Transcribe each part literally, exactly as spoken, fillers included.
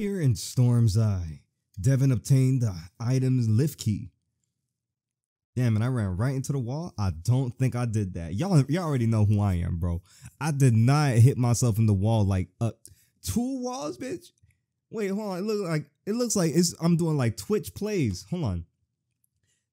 Here in Storm's Eye, Devin obtained the item's lift key. Damn it, I ran right into the wall. I don't think I did that. Y'all y'all already know who I am, bro. I did not hit myself in the wall like up two walls, bitch. Wait, hold on. It looks like it looks like it's I'm doing like Twitch plays. Hold on.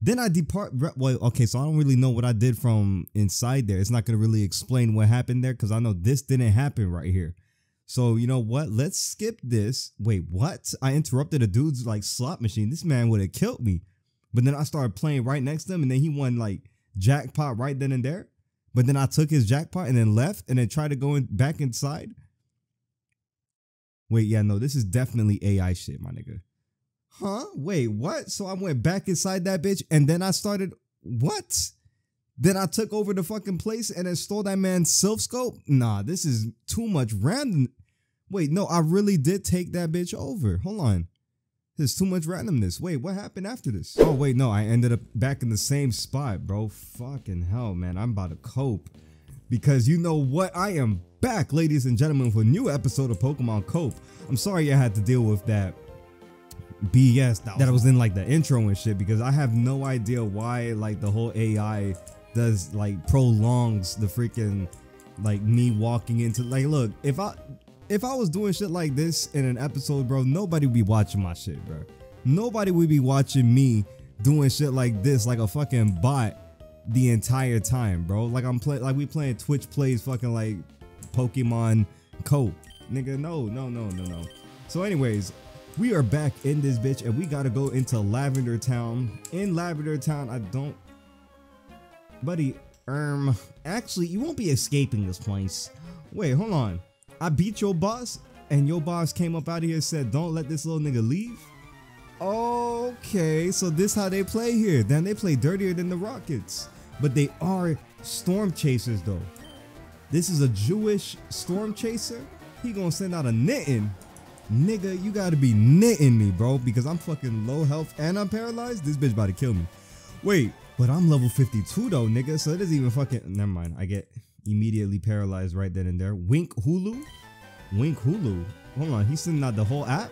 Then I depart. Well, okay, so I don't really know what I did from inside there. It's not gonna really explain what happened there because I know this didn't happen right here. So you know what? Let's skip this. Wait, what? I interrupted a dude's like slot machine. This man would have killed me. But then I started playing right next to him, and then he won like jackpot right then and there. But then I took his jackpot and then left, and then tried to go in, back inside. Wait, yeah, no, this is definitely A I shit, my nigga. Huh? Wait, what? So I went back inside that bitch, and then I started what? Then I took over the fucking place and then stole that man's Silphscope? Nah, this is too much random. Wait, no, I really did take that bitch over. Hold on. There's too much randomness. Wait, what happened after this? Oh, wait, no, I ended up back in the same spot, bro. Fucking hell, man. I'm about to cope. Because you know what? I am back, ladies and gentlemen, for a new episode of Pokemon Cope. I'm sorry I had to deal with that B S that I was in, like, the intro and shit. Because I have no idea why, like, the whole A I does, like, prolongs the freaking, like, me walking into... Like, look, if I... If I was doing shit like this in an episode, bro, nobody would be watching my shit, bro. Nobody would be watching me doing shit like this, like a fucking bot, the entire time, bro. Like I'm play, like we playing Twitch plays, fucking like Pokemon Cope, nigga. No, no, no, no, no. So, anyways, we are back in this bitch, and we gotta go into Lavender Town. In Lavender Town, I don't, buddy. Um, actually, you won't be escaping this place. Wait, hold on. I beat your boss, and your boss came up out of here and said, don't let this little nigga leave? Okay, so this how they play here. Then they play dirtier than the Rockets. But they are storm chasers, though. This is a Jewish storm chaser. He gonna send out a knitting. Nigga, you gotta be knitting me, bro, because I'm fucking low health and I'm paralyzed. This bitch about to kill me. Wait, but I'm level fifty-two, though, nigga, so it doesn't even fucking... Never mind, I get... Immediately paralyzed right then and there. Wink Hulu? Wink Hulu? Hold on, he's sending out the whole app?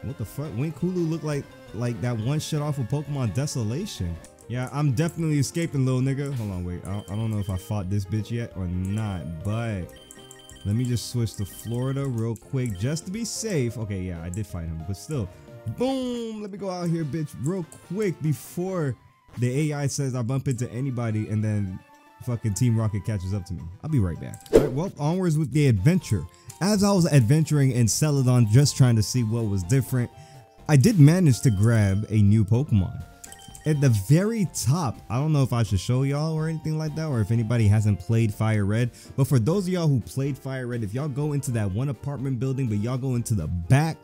What the fuck? Wink Hulu look like like that one shit off of Pokemon Desolation. Yeah, I'm definitely escaping, little nigga. Hold on, wait. I, I don't know if I fought this bitch yet or not, but let me just switch to Florida real quick just to be safe. Okay, yeah, I did fight him, but still. Boom! Let me go out here, bitch, real quick before the A I says I bump into anybody and then... fucking Team Rocket catches up to me. I'll be right back. All right, well, onwards with the adventure. As I was adventuring in Celadon, just trying to see what was different, I did manage to grab a new Pokemon. At the very top, I don't know if I should show y'all or anything like that, or if anybody hasn't played Fire Red, but for those of y'all who played Fire Red, if y'all go into that one apartment building, but y'all go into the back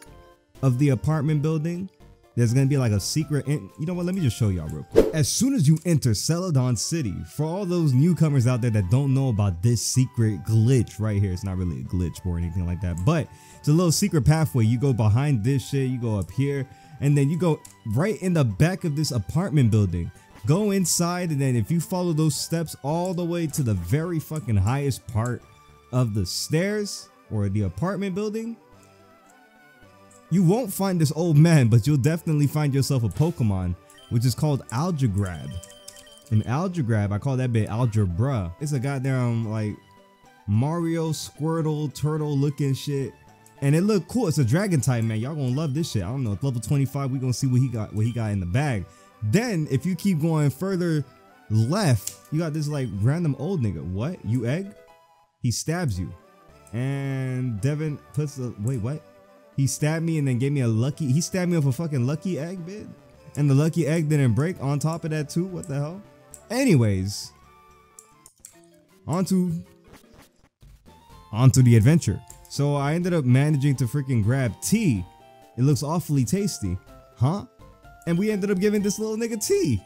of the apartment building, there's gonna be like a secret in- you know what, let me just show y'all real quick. As soon as you enter Celadon City, for all those newcomers out there that don't know about this secret glitch right here, it's not really a glitch or anything like that, but it's a little secret pathway. You go behind this shit, you go up here, and then you go right in the back of this apartment building. Go inside, and then if you follow those steps all the way to the very fucking highest part of the stairs or the apartment building, you won't find this old man, but you'll definitely find yourself a Pokemon, which is called AlgaeCrab. An AlgaeCrab, I call that bit algebra. It's a goddamn like Mario Squirtle turtle looking shit, and it looked cool. It's a dragon type, man. Y'all gonna love this shit. I don't know. It's level twenty-five. We gonna see what he got. What he got in the bag. Then if you keep going further left, you got this like random old nigga. What? You egg? He stabs you, and Devin puts the wait. What? He stabbed me and then gave me a lucky, he stabbed me with a fucking lucky egg, bitch. And the lucky egg didn't break on top of that too, what the hell? Anyways, on to, on to the adventure. So I ended up managing to freaking grab tea. It looks awfully tasty, huh? And we ended up giving this little nigga tea.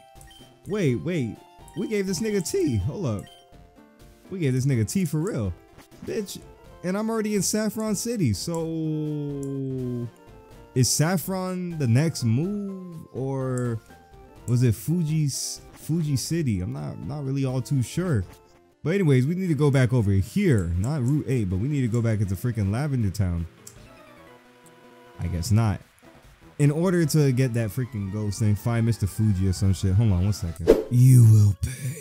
Wait, wait, we gave this nigga tea, hold up. We gave this nigga tea for real, bitch. And I'm already in Saffron City, so is Saffron the next move, or was it Fuji's Fuchsia City? I'm not not really all too sure. But anyways, we need to go back over here, not Route eight, but we need to go back into freaking Lavender Town. I guess not. In order to get that freaking ghost thing, find Mister Fuji or some shit. Hold on one second. You will pay.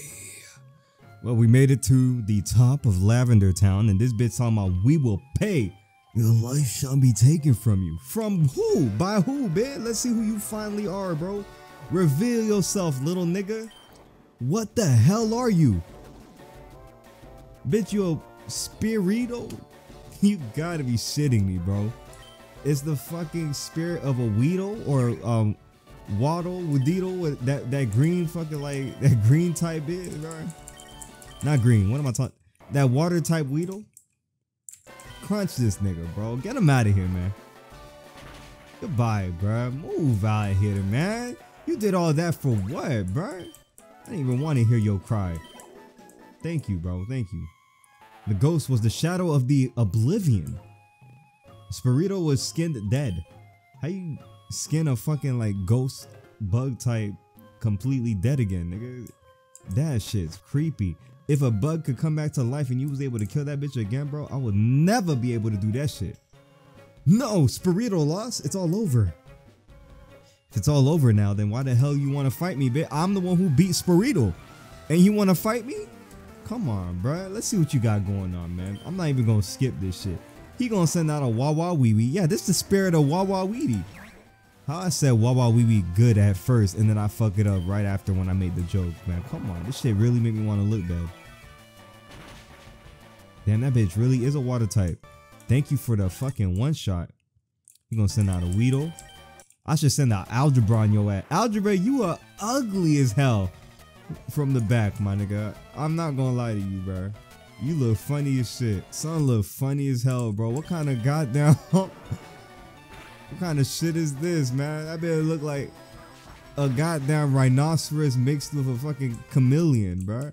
Well, we made it to the top of Lavender Town, and this bitch talking about we will pay. Your life shall be taken from you. From who? By who, bitch? Let's see who you finally are, bro. Reveal yourself, little nigga. What the hell are you? Bitch, you a Spirito? You gotta be shitting me, bro. It's the fucking spirit of a Weedle or um Waddle, Weedle, with that, that green fucking like, that green type bitch, bro. Not green, what am I talking? That water type Weedle? Crunch this nigga, bro. Get him out of here, man. Goodbye, bro. Move out of here, man. You did all that for what, bro? I didn't even want to hear your cry. Thank you, bro. Thank you. The ghost was the shadow of the oblivion. Spirito was skinned dead. How you skin a fucking like ghost bug type completely dead again, nigga? That shit's creepy. If a bug could come back to life and you was able to kill that bitch again, bro, I would never be able to do that shit. No, Spirito lost. It's all over. If it's all over now, then why the hell you want to fight me, bitch? I'm the one who beat Spirito, and you want to fight me? Come on, bro. Let's see what you got going on, man. I'm not even gonna skip this shit. He gonna send out a Wawa Wee Wee. Yeah, this is the spirit of Wawa Wee Wee. How I said Wawa Wee Wee good at first, and then I fuck it up right after when I made the joke, man. Come on, this shit really made me want to look bad. Damn, that bitch really is a water type. Thank you for the fucking one shot. You gonna send out a Weedle? I should send out Algebra on your ass. Algebra, you are ugly as hell from the back, my nigga. I'm not gonna lie to you, bro. You look funny as shit. Son look funny as hell, bro. What kind of goddamn what kind of shit is this, man? I better look like a goddamn rhinoceros mixed with a fucking chameleon, bro.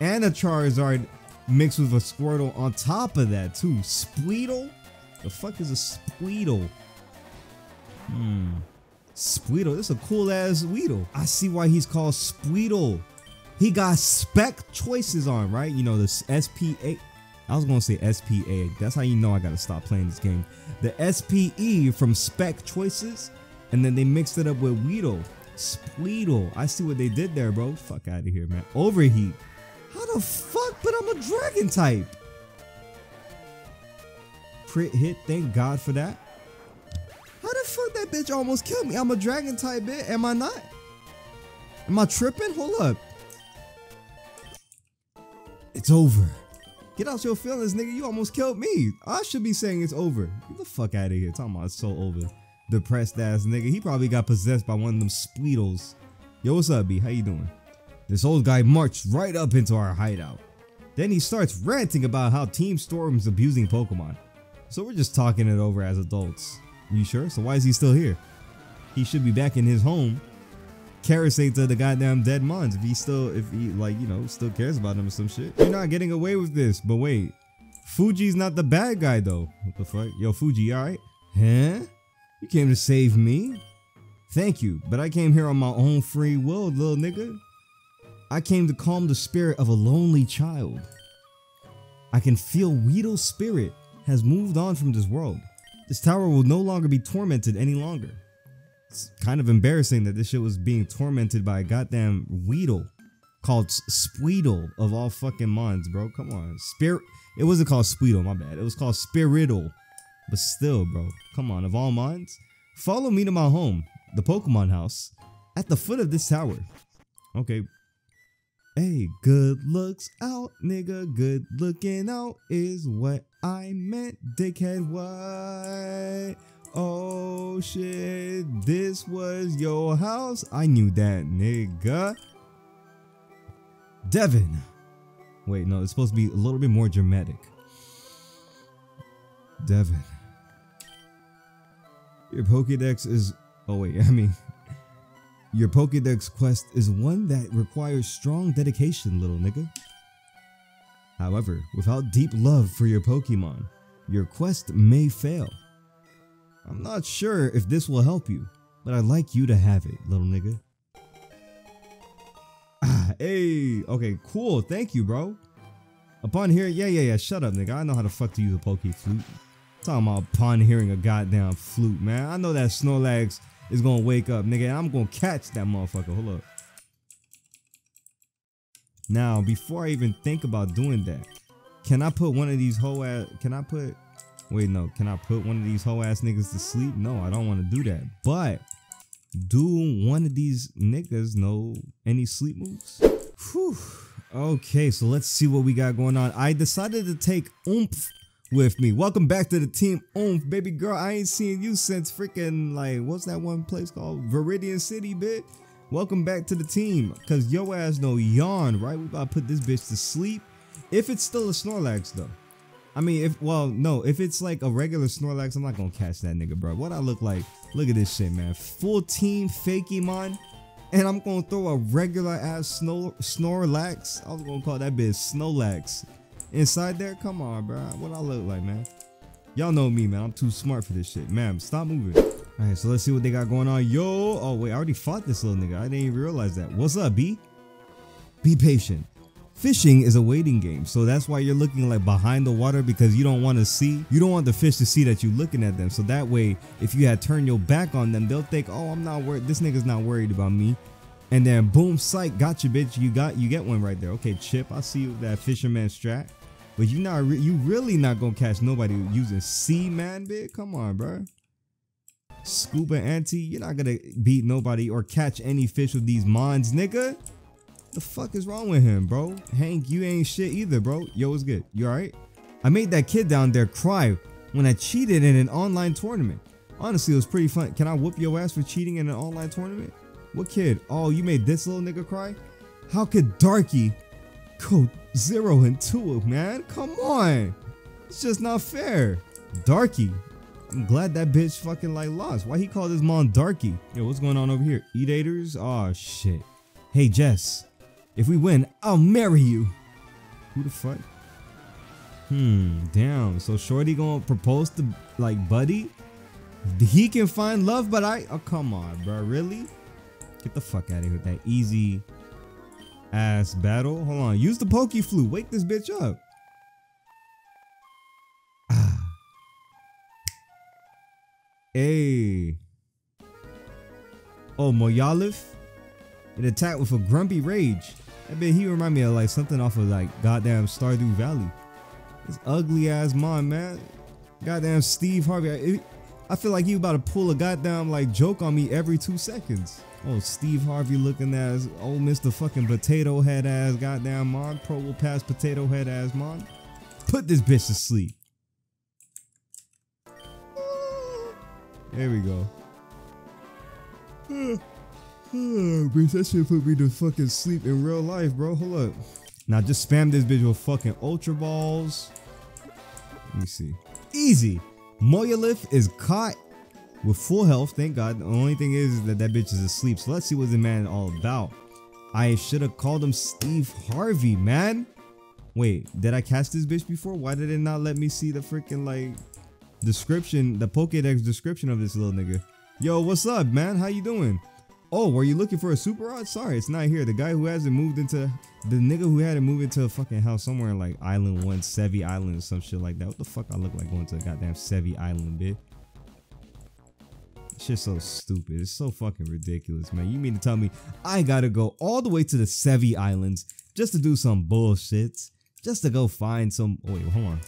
And a Charizard mixed with a Squirtle on top of that too. Spleedle? The fuck is a Spleedle? Hmm. Spirito, this is a cool ass Weedle. I see why he's called Spirito. He got spec choices on, right? You know, the S P A. I was going to say S P A. That's how you know I got to stop playing this game. The S P E from spec choices. And then they mixed it up with Weedle. Spirito. I see what they did there, bro. Fuck out of here, man. Overheat. How the fuck? But I'm a dragon type. Crit hit. Thank God for that. How the fuck that bitch almost killed me? I'm a dragon type, bitch. Am I not? Am I tripping? Hold up. It's over. Get out your feelings, nigga. You almost killed me. I should be saying it's over. Get the fuck out of here. Talking about it's so over. Depressed ass nigga. He probably got possessed by one of them Spleedles. Yo, what's up, B? How you doing? This old guy marched right up into our hideout. Then he starts ranting about how Team Storm's abusing Pokemon. So we're just talking it over as adults. You sure? So why is he still here? He should be back in his home, caressing to the goddamn dead mons if he still, if he like, you know, still cares about him or some shit. You're not getting away with this, but wait. Fuji's not the bad guy though. What the fuck? Yo, Fuji, alright? Huh? You came to save me? Thank you, but I came here on my own free will, little nigga. I came to calm the spirit of a lonely child. I can feel Weedle's spirit has moved on from this world. This tower will no longer be tormented any longer. It's kind of embarrassing that this shit was being tormented by a goddamn Weedle called Spleedle of all fucking mons, bro. Come on. Spirit. It wasn't called Spleedle, my bad. It was called Spiritle. But still, bro. Come on. Of all mons, follow me to my home, the Pokemon house, at the foot of this tower. Okay. Hey, good looks out, nigga. Good looking out is what I meant, dickhead. What? Oh shit, this was your house? I knew that, nigga. Devin. Wait, no, it's supposed to be a little bit more dramatic. Devin. Your Pokedex is... Oh wait, I mean... Your Pokedex quest is one that requires strong dedication, little nigga. However, without deep love for your Pokemon, your quest may fail. I'm not sure if this will help you, but I'd like you to have it, little nigga. Ah, hey, okay, cool, thank you, bro. Upon hearing, yeah, yeah, yeah, shut up, nigga. I know how the fuck to use a Poke Flute. Talking about pun hearing a goddamn flute, man. I know that Snorlax is gonna wake up, nigga, and I'm gonna catch that motherfucker. Hold up. Now, before I even think about doing that, can I put one of these hoe ass, can I put, wait, no, can I put one of these hoe ass niggas to sleep? No, I don't want to do that. But do one of these niggas know any sleep moves? Whew. Okay, so let's see what we got going on. I decided to take oomph with me. Welcome back to the team, oomph, baby girl. I ain't seen you since freaking, like, what's that one place called? Viridian City, bitch. Welcome back to the team, because yo ass no yawn, right? We about to put this bitch to sleep. If it's still a Snorlax, though. I mean, if, well, no, if it's like a regular Snorlax, I'm not going to catch that nigga, bro. What I look like, look at this shit, man. Full team Fakemon, and I'm going to throw a regular ass snor Snorlax. I was going to call that bitch Snorlax. Inside there? Come on, bro. What I look like, man. Y'all know me, man. I'm too smart for this shit. Ma'am, stop moving. Alright, so let's see what they got going on. Yo! Oh, wait, I already fought this little nigga. I didn't even realize that. What's up, B? Be patient. Fishing is a waiting game, so that's why you're looking like behind the water, because you don't want to see. You don't want the fish to see that you're looking at them, so that way, if you had turned your back on them, they'll think, oh, I'm not worried. This nigga's not worried about me. And then, boom, psych, gotcha, bitch. You got, you get one right there. Okay, Chip, I see you with that fisherman strat. But you not, re you really not gonna catch nobody using sea, man, bitch. Come on, bro. Scuba auntie, you're not gonna beat nobody or catch any fish with these mons, nigga. The fuck is wrong with him, bro? Hank, you ain't shit either, bro. Yo, what's good? You alright? I made that kid down there cry when I cheated in an online tournament. Honestly, it was pretty fun. Can I whoop your ass for cheating in an online tournament? What kid? Oh, you made this little nigga cry? How could Darky go zero and two, man? Come on. It's just not fair. Darky. I'm glad that bitch fucking like lost. Why he called his mom Darky? Yo, what's going on over here? Eat Eaters? Aw, oh, shit. Hey, Jess. If we win, I'll marry you. Who the fuck? Hmm, damn. So Shorty gonna propose to, like, Buddy? He can find love, but I... Oh, come on, bro. Really? Get the fuck out of here with that easy ass battle. Hold on. Use the Poke Flute. Wake this bitch up. Hey. Oh, Moyalith. It attacked with a grumpy rage. I bet he remind me of like something off of like goddamn Stardew Valley. This ugly ass mom, man. Goddamn Steve Harvey. It, I feel like he about to pull a goddamn like joke on me every two seconds. Oh, Steve Harvey looking ass. Oh, Mister fucking potato head ass goddamn mom. Pro will pass potato head ass mom. Put this bitch to sleep. There we go. Uh, uh, bitch, that shit put me to fucking sleep in real life, bro. Hold up. Now just spam this bitch with fucking Ultra Balls. Let me see. Easy. Moyalith is caught with full health. Thank God. The only thing is that that bitch is asleep. So let's see what the man all about. I should have called him Steve Harvey, man. Wait, did I catch this bitch before? Why did it not let me see the freaking like... description, the Pokedex description of this little nigga. Yo, what's up, man? How you doing? Oh, were you looking for a super rod? Sorry, it's not here. The guy who hasn't moved into the nigga who had to move into a fucking house somewhere in like Island One, Sevi Island, or some shit like that. What the fuck I look like going to a goddamn Sevi Island, bitch? Shit's so stupid. It's so fucking ridiculous, man. You mean to tell me I gotta go all the way to the Sevi Islands just to do some bullshit? Just to go find some. Oh, wait, hold on.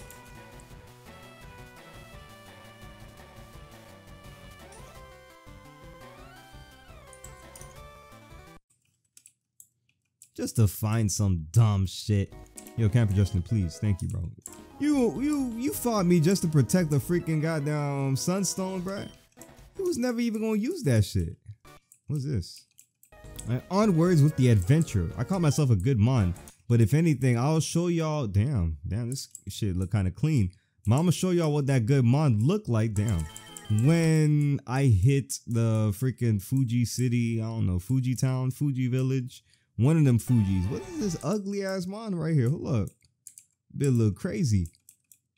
Just to find some dumb shit. Yo, Camper Justin, please. Thank you, bro. You, you, you fought me just to protect the freaking goddamn sunstone, bro. He was never even gonna use that shit. What's this? And onwards with the adventure. I call myself a good mon, but if anything, I'll show y'all. Damn, damn, this shit look kind of clean. Mama, show y'all what that good mon look like. Damn. When I hit the freaking Fuchsia City, I don't know, Fuchsia Town, Fuchsia Village. One of them Fugees. What is this ugly ass mon right here? Hold up. Be a little crazy.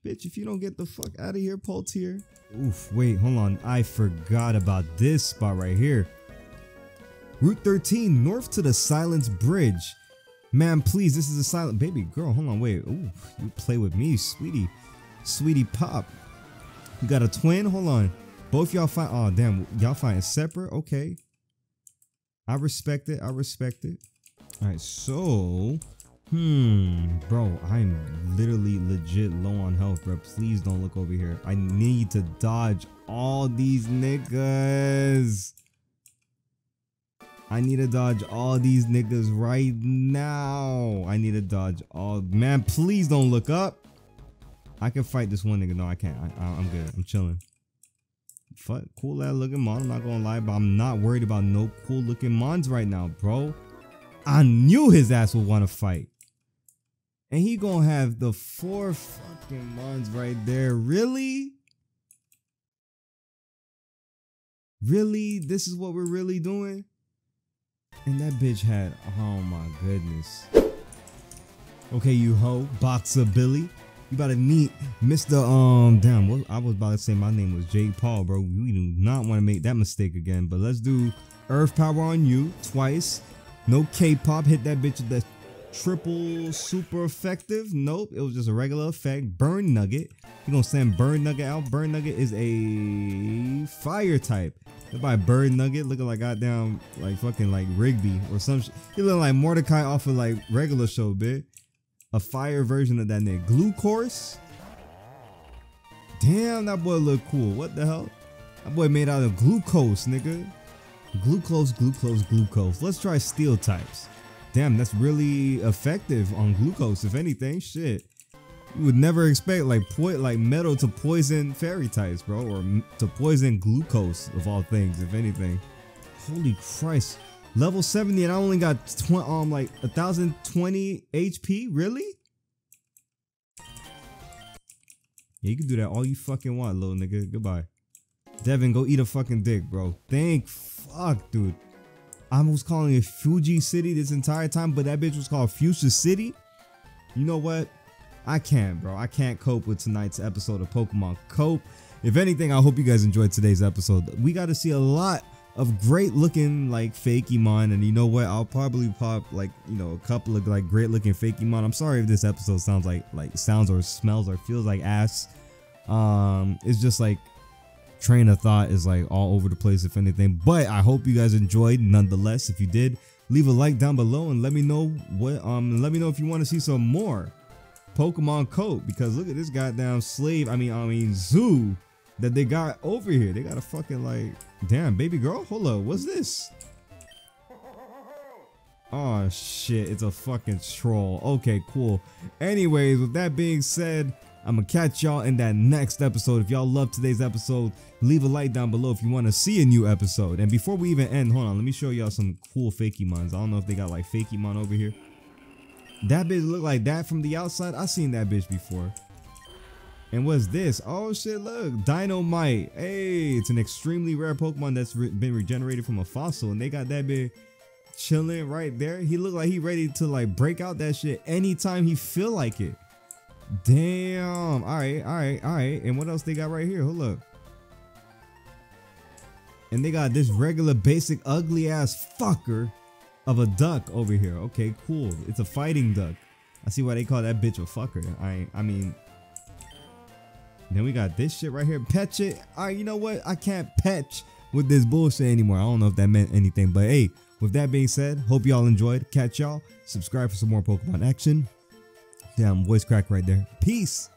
Bitch, if you don't get the fuck out of here, Paltier. Oof, wait, hold on. I forgot about this spot right here. Route thirteen, north to the Silence Bridge. Man, please, this is a silent... Baby girl, hold on, wait. Ooh, you play with me, sweetie. Sweetie pop. We got a twin. Hold on. Both y'all fight. Oh, damn. Y'all fighting separate. Okay. I respect it. I respect it. All right. So, hmm, bro, I'm literally legit low on health, bro. Please don't look over here. I need to dodge all these niggas. I need to dodge all these niggas right now. I need to dodge all. Man, please don't look up. I can fight this one nigga. No, I can't. I, I, I'm good. I'm chilling. Fuck, cool ass looking mon. I'm not gonna lie, but I'm not worried about no cool looking mons right now, bro. I knew his ass would want to fight. And he gonna have the four fucking mons right there. Really? Really? This is what we're really doing? And that bitch had, oh my goodness. Okay, you hoe, Boxer Billy. You about to meet Mister Um, damn, what, I was about to say my name was Jake Paul, bro. We do not want to make that mistake again, but let's do Earth Power on you twice. No K-pop, hit that bitch with that triple super effective. Nope, it was just a regular effect. Burn Nugget. You're gonna send Burn Nugget out. Burn Nugget is a fire type. By Bird Nugget looking like goddamn like fucking like Rigby or some shit. He look like Mordecai off of like regular show, bitch. A fire version of that nigga. Glucose. Damn, that boy look cool. What the hell? That boy made out of glucose, nigga. Glucose, glucose, glucose. Let's try steel types. Damn, that's really effective on glucose, if anything. Shit. You would never expect like po like metal to poison fairy types, bro, or m to poison glucose of all things, if anything. Holy Christ, level seventy, and I only got tw um like a thousand twenty H P, really? Yeah, you can do that all you fucking want, little nigga. Goodbye, Devin. Go eat a fucking dick, bro. Thank fuck, dude. I was calling it Fuchsia City this entire time, but that bitch was called Fuchsia City. You know what? I can't, bro. I can't cope with tonight's episode of Pokemon Cope. If anything, I hope you guys enjoyed today's episode. We got to see a lot of great looking like Fakemon, and you know what? I'll probably pop like, you know, a couple of like great looking Fakemon. I'm sorry if this episode sounds like like sounds or smells or feels like ass. Um, it's just like train of thought is like all over the place, if anything. But I hope you guys enjoyed nonetheless. If you did, leave a like down below and let me know what um let me know if you want to see some more Pokemon Cope, because look at this goddamn slave, I mean, I mean, zoo that they got over here. They got a fucking like, damn, baby girl, hold up, what's this? Oh shit, it's a fucking troll. Okay, cool. Anyways, with that being said, I'm gonna catch y'all in that next episode. If y'all love today's episode, leave a like down below if you want to see a new episode. And before we even end, hold on, let me show y'all some cool Fakemons. I don't know if they got like Fakemon over here. That bitch look like that from the outside. I seen that bitch before. And what's this? Oh shit, look. Dynamite. Hey, it's an extremely rare Pokemon that's re been regenerated from a fossil. And they got that bitch chilling right there. He look like he ready to like break out that shit anytime he feel like it. Damn. Alright, alright, alright. And what else they got right here? Hold up. And they got this regular basic ugly ass fucker of a duck over here. Okay, cool. It's a fighting duck. I see why they call that bitch a fucker. I I mean, then we got this shit right here. Pet it. Alright, you know what? I can't pet with this bullshit anymore. I don't know if that meant anything, but hey, with that being said, hope y'all enjoyed. Catch y'all. Subscribe for some more Pokemon action. Damn, voice crack right there. Peace.